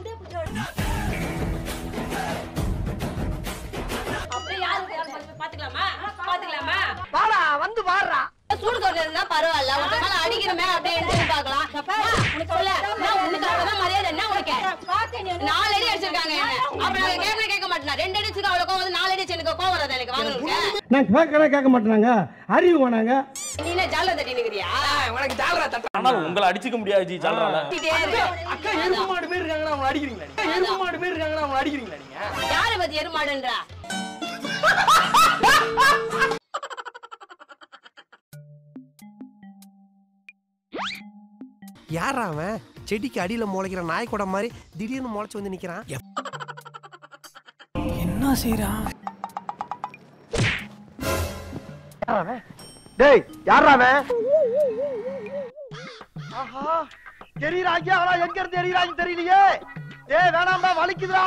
முடியாது. யார பத்தி எருமாடுன்றா? யாரா அவன்? செடிக்கு அடியில முளைக்கிற நாய்க்கூட மாதிரி திடீர்னு முளைச்சு வந்து நிக்கிறான். என்ன செய்யறான்? டேய் யாரா அவன்? ஆஹா தெரியறாங்க. ஆனா எங்க இருந்து தெரியறாங்க தெரியலையே. டேய் வேணாம்டா வலிக்குதுடா.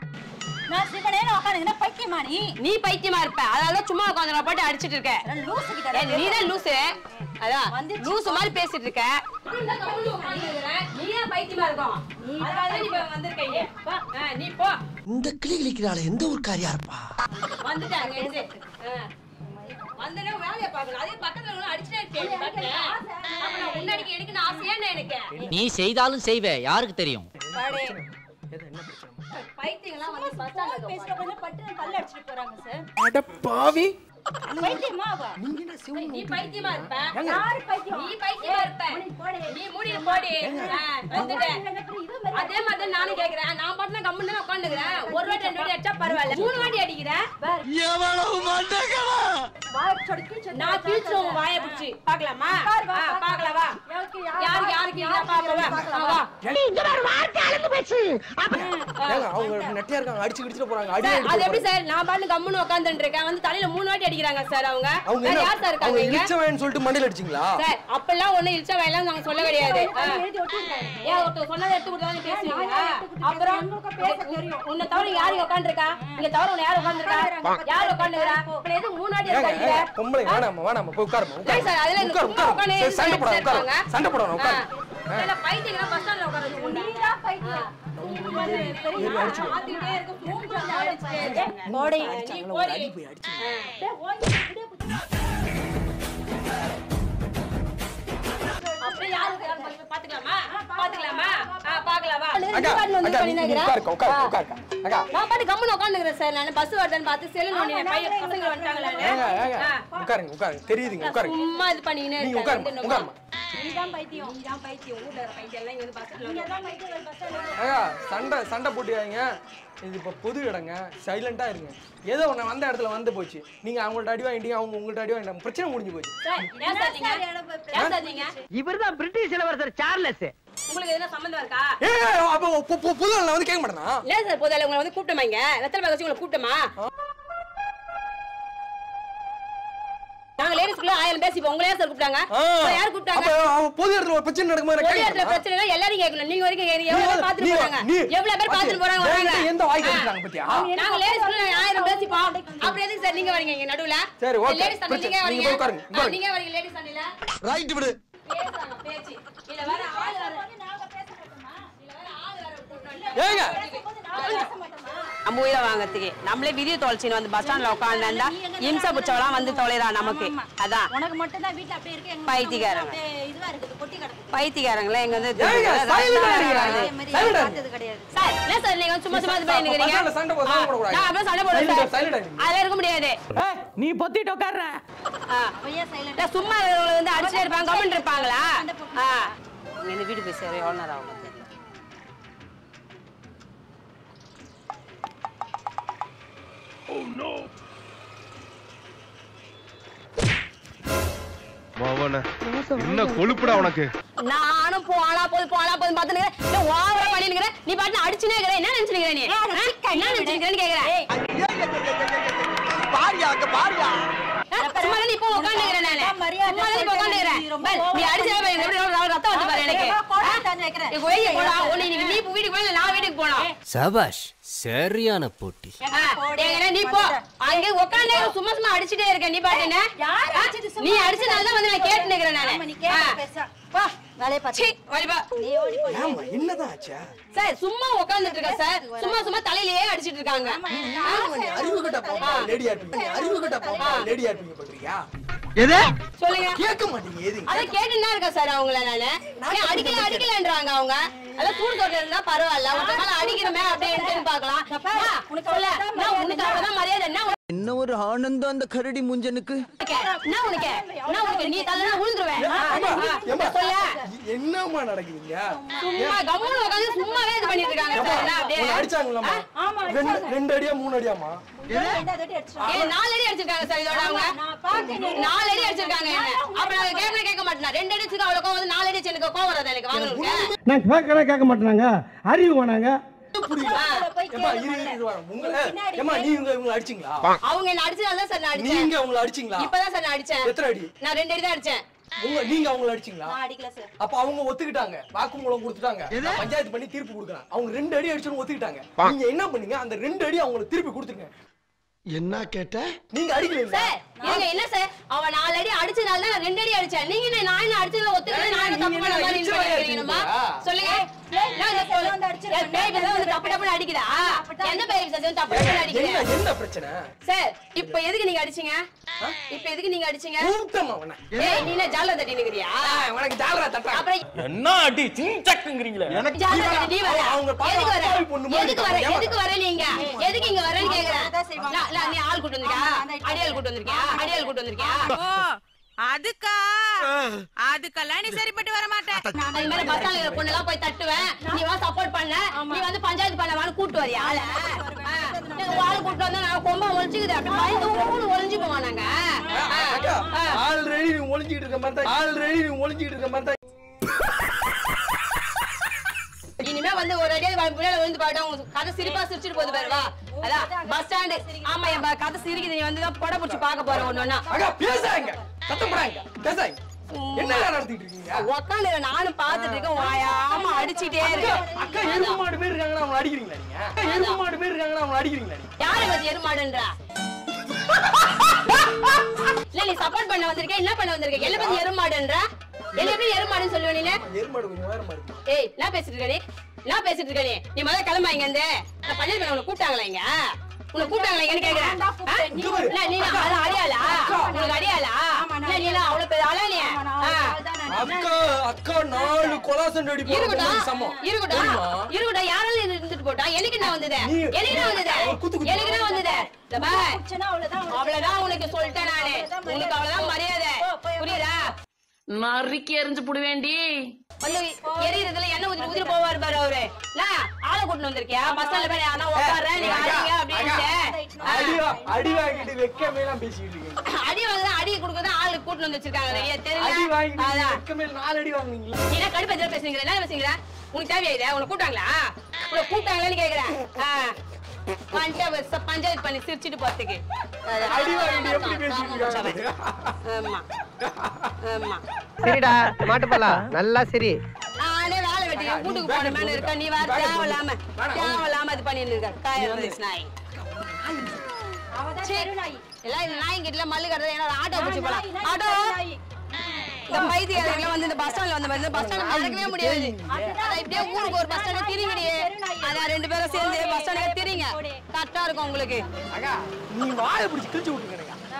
நான் சிவனே உட்கார்ந்தேனா பைத்தியமா நீ? நீ பைத்தியமா இருப்ப. அதால சும்மா உட்கார்ந்தற போட்டு அடிச்சிட்டு இருக்க. நான் லூசு கிட்ட. நீ தான் லூசு. அதான் லூசு மாதிரி பேசிட்டு இருக்க. இந்த கம்பளு உட்கார்ந்திருக்கற. நீ தான் பைத்தியமா இருக்கோம். அதனால தான் நீ வந்திருக்கீங்க. வா நீ போ. இந்த கிளிகிளிக்குறால எந்த ஊர் காரியா இருப்பா? வந்துட்டாங்க எந்து. வந்தனே வேலைய பார்க்கணும். அதே பக்கத்துல வந்து அடிச்சனே கேளு பாக்கற. அப்ப நான் உன்னடிக்கு எனக்கு நான் ஆசையா எனக்கு. நீ செய்தாலும் செய்வே யாருக்கு தெரியும்? பாரு. ஏதோ என்ன பிரச்சனை? பைத்தியங்களா வந்து பச்சாங்க பேசிட்டு வந்து பட்டு கல்ல அடிச்சிட்டு போறாங்க சார். அட பாவி. பைத்தியமா வா. நீங்க என்ன சிவ நீ பைத்தியமா இருப்ப. யார் பைத்தியம்? நீ பைத்தியமா இருப்ப. நீ மூடி போடி. வந்துட்டே. அதே மாதிரி நானே கேக்குறேன். நான் பாட்டுல கம்முன்னு உட்கார்ந்துக்கறேன். ஒரு வாட்டி ரெண்டு வாட்டி அடிச்சா பரவாயில்லை. மூணு வாட்டி அடிக்குற? எவ்வளவு மண்டக்கடா? நான் கீழ்ச்சோம் வாயை பிடிச்சி பார்க்கலாமா? பார்க்கலாம் வா. யார் யாருக்கு இல்ல பாப்பா வா. இங்க ஒரு வார்த்தை அலந்து பேசு. அவங்க நெட்டியா இருக்காங்க அடிச்சு கிடிச்சிட்டு போறாங்க. அது எப்படி சார்? நான் பாட்டு கம்முன்னு உட்கார்ந்துட்டு இருக்கேன். வந்து தலையில மூணு வாட்டி அடிக்குறாங்க சார் அவங்க. யார் யார் சார் இருக்காங்க? இல்ச்சவன் சொல்லிட்டு மண்டையில அடிச்சிங்களா? சார் அப்பலாம் ஒண்ணு இல்ச்சவன்லாம் நான் சொல்ல கிடையாது. எழுதி ஒட்டிருக்காங்க. ஏன் ஒட்டு சொன்னத எடுத்து கொடுத்தானே பேசுவீங்க. அப்புறம் உங்களுக்கு பேச தெரியும். உன்னை தவிர யார் உட்கார்ந்திருக்கா? இங்க தவிர உன்னை யார் உட்கார்ந்திருக்கா? யார் உட்கார்ந்திருக்கா? அப்ப எது மூணு வாட்டி அடிக்குற? பொம்பளை வேணாமா வேணாமா போய் உட்காருமா உட்காரு சார். அதுல உட்காரு சண்டை போட உட்காரு சண்டை போட உட்காரு. இல்ல பைத்தியங்களா பஸ் ஸ்டாண்ட்ல உட்காருங்க. நீடா பைத்தியம் பெரிய ஆதிட்டே இருக்கு. மூக்குல அடிச்சிட்டே போடி நீ போடி. அடி போய் அடிச்சு டேய் ஓடி அப்படியே புடி. அப்ப யாருக்கு நம்ம பாத்துக்கலாமா? பாத்துக்கலாமா? பார்க்கலாம் வா. அங்க உட்காரு உட்காரு உட்காரு. அங்க நான் பாட்டு கம்முன்னு உட்கார்ந்துக்கறேன் சார். நான் பஸ் வரதன்னு பார்த்து செல்ல நோனே பைய பசங்க வந்துட்டாங்களே. உட்காருங்க உட்காரு தெரியுதுங்க உட்காருங்க. சும்மா இது பண்ணினே நீ உட்காருமா உட்காருமா. நீதான் பைத்தியம் நீதான் பைத்தியம். ஊடற பைத்தியம் எல்லாம் வந்து பஸ்ல நீதான் பைத்தியம் பஸ்ல. அங்க சண்டை சண்டை போடுவீங்க. இது இப்ப பொது இடங்க சைலண்டா இருங்க. ஏதோ ஒண்ணு வந்த இடத்துல வந்து போச்சு. நீங்க அவங்கள்ட்ட அடி வாங்கிட்டீங்க அவங்க உங்கள்ட்ட அடி வாங்கிட்டாங்க. பிரச்சனை முடிஞ்சு போச்சு. என்ன சாதிங்க என்ன சாதிங்க? இவர்தான் பிரிட்டிஷ் இளவரசர் சார்லஸ். உங்களுக்கு என்ன சம்பந்தம் இருக்கா? ஏய் அப்ப பொதுல வந்து கேக்க மாட்டேனா? இல்ல சார் பொதுல உங்களை வந்து கூப்பிட்டமாங்க. வெத்தல பாக்க வச்சு உங்களை கூப்பிட்டமா? நாங்க லேடிஸ் ஊருக்குள்ள 1000 பேசி உங்களே சார் கூப்பிட்டாங்க. அப்ப யார் கூப்பிட்டாங்க? அப்ப பொது இடத்துல ஒரு பிரச்சனை நடக்குமா? பொது இடத்துல பிரச்சனை இல்ல, எல்லாரும் கேக்குறோம். நீங்க வரைக்கும் கேக்குறீங்க. எவ்வளவு பாத்துட்டு போறாங்க? எவ்வளவு பேர் பாத்துட்டு போறாங்க வராங்க? எந்த வாய் கேக்குறாங்க பத்தியா? நாங்க லேஸ் சொல்ல 1000 பேசி பாப்போம். அப்புறம் எதுக்கு சார் நீங்க வரீங்க இங்க நடுவுல? சரி ஓகே. லேஸ் சண்டை நீங்க வரீங்க. நீங்க உட்காருங்க. நீங்க வரீங்க லேஸ் சண்டைல. ரைட் விடு. பேசாம பேசி. இல்ல வர ஆளு வர. நாங்க பேசட்டோமா? இல்ல வர ஆளு வர கூட்டணும். ஏங்க? அம்புயில வாங்கத்துக்கு நம்மளே விரிய தோல்சின வந்து பஸ் ஸ்டாண்ட்ல உட்கார்ந்தா இம்ச புச்சவலாம் வந்து தொலைறா நமக்கு. அதான் உனக்கு மட்டும் தான் வீட்ல அப்படியே இருக்கு. எங்க பைத்தியக்காரங்க இதுவா இருக்குது, பொட்டி கிடக்குது. பைத்தியக்காரங்களே எங்க வந்து பார்த்தது கிடையாது சார். என்ன சார் நீங்க சும்மா சும்மா பேசிக்கிறீங்க? நான் சண்டை போடுறது கூட கூடாது. நான் அப்படியே சண்டை போடுறது சார். சைலண்ட் ஆயிரு. அதல இருக்க முடியாது. ஏய் நீ பொத்திட்டு உட்கார்ற. அப்படியே சைலண்டா சும்மா இவங்க வந்து அடிச்சிட்டே இருப்பாங்க, கமெண்ட் இருப்பாங்களா? இந்த வீடு பேசவே ஓனர் ஆகும். Oh no. வாவனா என்ன கொளுப்புடா உனக்கு? நானும் போனா போய் பார்த்தனே. நீ ஓவரா பண்ணிங்கற. நீ பாட்டு அடிச்சினே இருக்கற. என்ன நினைச்சிங்கற நீ? என்ன நினைச்சிங்கறன்னு கேக்குற. பாரியா. சும்மா நீ போ உட்கார்ந்திருக்கற நானே. சும்மா நீ உட்கார்ந்திருக்கற. நீ அடிச்சே போய் எப்படி ரத்தம் வந்து பாரு எனக்கு. நான் கேக்குறேன். ஏய் ஓய் போடா. ஒண்ணே நீ வீட்டுக்கு போய் நான் வீட்டுக்கு போனா. சபாஷ். சரியான போட்டி. ஏங்கடா நீ போ. அங்க உட்கார்ந்தே சும்மா சும்மா அடிச்சிட்டே இருக்க நீ பாத்தேனா? யார் அடிச்சது? நீ அடிச்சனால தான் வந்து நான் கேட்டு நிக்கிறேன் நானே. நீ கேக்க பேசா. பா, வேலைய பாத்து. ஓடி பா. நீ ஓடி போ. ஆமா, என்னடா ஆச்சா? சார் சும்மா உட்கார்ந்துட்டு இருக்க சார். சும்மா தலையிலேயே அடிச்சிட்டு இருக்காங்க. நீ அறிவு கிட்ட போ. லேடியா இருப்பீங்க. பண்றியா? எது? சொல்லுங்க. கேட்க மாட்டீங்க எது? அத கேட்டுனா இருக்க சார் அவங்கள நானே. நீ அடிக்கலன்றாங்க அவங்க. அட தூர் தோட்டறதுனா பரவாயில்லை. உடனே அடிக்குமே அப்படினு பார்க்கலாம். உனக்கு சொல்ல நான் உனக்கு அவ்வளவு மரியாதை என்ன ஒரு ஆனந்தம் அந்த கரடி முஞ்சனுக்கு. நான் உனக்கு நீ தள்ளனா ஊந்துருவேன். என்ன சொல்ல என்னமா நடக்குதுங்க? சும்மா கம்முன்னு உட்கார்ந்து சும்மாவே இது பண்ணிட்டு இருக்காங்க சார். நான் அப்படியே அடிச்சாங்களாமா? ஆமா ரெண்டு அடியா மூணு அடியாமா? ஏ நாலு அடி அடிச்சிருக்காங்க சார் இதோட அவங்க. நான் பாத்தேன் 4 அடி அடிச்சிருக்காங்க என்ன. அப்ப நான் கேமரா கேட்க மாட்டேனா? ரெண்டு அடி அடிச்சது அவளோ கோவம், 4 அடி எனக்கு கோவம் வரது எனக்கு வாங்குங்க. நான் கேட்க மாட்டேனாங்க. அறிவு வேணாங்க. பஞ்சாயத்து பண்ணி தீர்ப்பு கொடுக்கறாங்க. அவங்க 2 அடி அடிச்சோன்னு ஒத்துக்கிட்டாங்க. நீங்க என்ன பண்ணீங்க? அந்த 2 அடி அவங்க திருப்பி கொடுத்துருங்க. என்ன கேட்ட? நீங்க அடிக்கல சார். நீங்க என்ன சார் அவ 4 அடி அடிச்சனால தான் 2 அடி அடிச்சேன். நீங்க நான் அடிச்சத ஒத்துக்கிட்டு நான் தப்பு பண்ண மாதிரி இருக்கீங்கமா? சொல்லுங்க. நான் வந்து அடிச்சேன். பேய் வந்து தப்பு அடிக்குதா? என்ன பேய் சார் தப்பு அடிக்குதா? என்ன பிரச்சனை சார்? இப்போ எதுக்கு நீங்க அடிச்சீங்க? இப்போ எதுக்கு நீங்க அடிச்சீங்க? ஊட்டமா அவன. ஏய் நீ என்ன ஜால்ரா தட்டி நிக்கறியா? உனக்கு ஜால்ரா தட்டா. அப்புறம் என்ன அடி சிஞ்சக்குங்கறீங்களே? எனக்கு ஜால்ரா நீ வர. அவங்க பாவி பொண்ணு மாதிரி. எதுக்கு வர நீங்க? எதுக்கு இங்க வரேன்னு கேக்குறா? நீ ஆள் கூட்டி வந்திருக்கியா? அடியாள் கூட்டி வந்திருக்கியா? ஓ அதுக்கெல்லாம் நீ சரிப்பட்டு வர மாட்டேன். நான் இந்த மாதிரி பசங்க பொண்ணெல்லாம் போய் தட்டுவேன். நீ வா சப்போர்ட் பண்ண. நீ வந்து பஞ்சாயத்து பண்ண வான்னு கூட்டி வரியா? ஆளை ஆள் கூட்டி வந்தா நான் கொம்பா ஒளிச்சுக்குது. அப்படி பயந்து ஒளிஞ்சு போவானாங்க. ஆல்ரெடி நீ ஒளிஞ்சிட்டு இருக்க மாதிரி தான் இனிமே வந்து ஒரு அடியா புள்ளையில விழுந்து பாட்டா உங்களுக்கு கதை சிரிப்பா சிரிச்சிட்டு போகுது பாரு. வா அதான் பஸ் ஸ்டாண்டு. ஆமா என் கதை சிரிக்குது. நீ வந்து கொடை பிடிச்சி பாக்க போற ஒண்ணுன்னா பேசாங்க சத்தம் போடாங்க. பேசாங்க என்ன நடத்திட்டு இருக்கீங்க? உக்காந்து நானும் பாத்துட்டு இருக்கேன். வாயாம அடிச்சிட்டே இருக்கேன். அக்கா எருமாடு பேர் இருக்காங்களா? அவங்க அடிக்கிறீங்களா? நீங்க எருமாடு பேர் இருக்காங்களா? அவங்க அடிக்கிறீங்களா? யாரை பத்தி எருமாடுன்றா? இல்ல நீ சப்போர்ட் பண்ண வந்திருக்கேன். என்ன பண்ண வந்திருக்கேன்? என்ன பத்தி எருமாடுன்றா? என்ன எப்படி எருமாடுன்னு சொல்லுவ நீ? எருமாடு கொஞ்சம் வேற மாதிரி. ஏய் நான் பேசிட்டு இருக்கேனே நீ முதல்ல கிளம்பா இங்க இருந்து. நான் பண்ணிருக்கேன். உனக்கு கூப்பிட்டாங்களா இங்கன்னு கேக்குறேன். நீ அடியாளா? நீ அவ்வளவு பேர் அலையில. அக்கா 4 கொலாசன் அடி போடுறது சமம். இருக்கடா யாரால இருந்துட்டு போடா. எனக்கு நான் வந்ததே பா. அவ்வளவுதான் உனக்கு சொல்லிட்டேன் நானே. உனக்கு அவ்வளவுதான் மரியாதை புரியுதா? நறுக்கி எரிஞ்சு புடி வேண்டி வந்து எரியறதுல என்ன உதிரி போவாரு பாரு அவரு. ஆளை கூட்டிட்டு வந்திருக்கியா? பஸ்ல போய் ஆனா உட்கார்றேன். நீங்க ஆடுங்க அப்படின்னு அடி வாங்கிட்டு வெக்கமே நான் பேசிட்டு இருக்கேன். அடி வாங்குறத அடி கொடுக்கறத ஆளு கூட்டிட்டு வந்து வச்சிருக்காங்க. ஏ தெரியல. அடி வாங்கிட்டு வெக்கமே 4 அடி வாங்குவீங்களா? நீ என்ன கடுப்பு எதுல பேசுறீங்க? என்ன பேசுறீங்க? உனக்கு தேவையா? உனக்கு கூட்டாங்களா? உனக்கு கூட்டாங்களான்னு கேக்குறேன். பஞ்சாயத்து பண்ணி சிரிச்சிட்டு போறதுக்கு சரிடா மாட்டு போலாம் நல்லா சரி கூட்டுக்கு போன மேல இருக்க நீ வேற தேவலாம இது பண்ணிட்டு இருக்க காய் நாய் எல்லாம் நாய் கிட்ட மல்லு கட்டுறது ஏன்னா ஆட்டோ பிடிச்சி போலாம் ஆட்டோ இந்த பைத்தியக்காரங்க வந்து இந்த பஸ் ஸ்டாண்ட்ல வந்து பாருங்க பஸ் ஸ்டாண்ட்ல நடக்கவே முடியாது அத இப்படியே ஊருக்கு ஒரு பஸ் ஸ்டாண்ட்ல திரிங்கடியே அத ரெண்டு பேரும் சேர்ந்து பஸ் ஸ்டாண்ட்ல திரிங்க கரெக்ட்டா இருக்கும் உங்களுக்கு அக்கா நீ வாளை பிடிச்சி கிழிச்சு விட்டுங்க